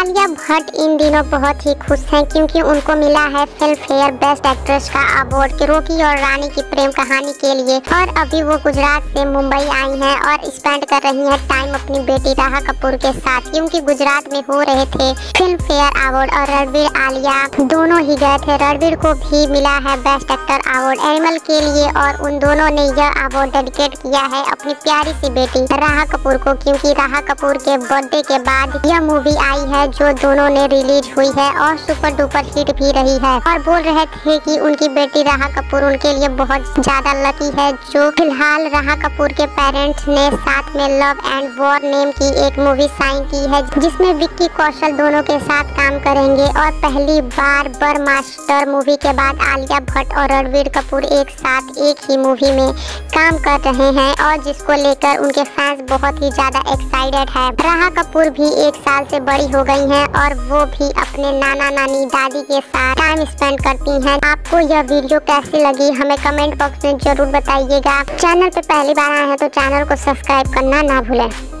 आलिया भट्ट इन दिनों बहुत ही खुश हैं क्योंकि उनको मिला है फिल्म फेयर बेस्ट एक्ट्रेस का अवार्ड रोकी और रानी की प्रेम कहानी के लिए। और अभी वो गुजरात से मुंबई आई हैं और स्पेंड कर रही हैं टाइम अपनी बेटी राहा कपूर के साथ, क्योंकि गुजरात में हो रहे थे फिल्म फेयर अवार्ड और रणबीर आलिया दोनों ही गए थे। रणबीर को भी मिला है बेस्ट एक्टर अवार्ड एनिमल के लिए और उन दोनों ने यह अवार्ड डेडिकेट किया है अपनी प्यारी सी बेटी राहा कपूर को, क्योंकि राहा कपूर के बर्थडे के बाद यह मूवी आई है जो दोनों ने रिलीज हुई है और सुपर डुपर हिट भी रही है। और बोल रहे थे कि उनकी बेटी राहा कपूर उनके लिए बहुत ज्यादा लकी है। जो फिलहाल राहा कपूर के पेरेंट्स ने साथ में लव एंड वॉर नेम की एक मूवी साइन की है जिसमें विक्की कौशल दोनों के साथ काम करेंगे। और पहली बार ब्रह्मास्त्र मूवी के बाद आलिया भट्ट और रणबीर कपूर एक साथ एक ही मूवी में काम कर रहे हैं और जिसको लेकर उनके फैंस बहुत ही ज्यादा एक्साइटेड है। राहा कपूर भी एक साल से बड़ी हो गई हैं और वो भी अपने नाना नानी दादी के साथ टाइम स्पेंड करती हैं। आपको यह वीडियो कैसी लगी हमें कमेंट बॉक्स में जरूर बताइएगा। चैनल पे पहली बार आए हैं तो चैनल को सब्सक्राइब करना ना भूलें।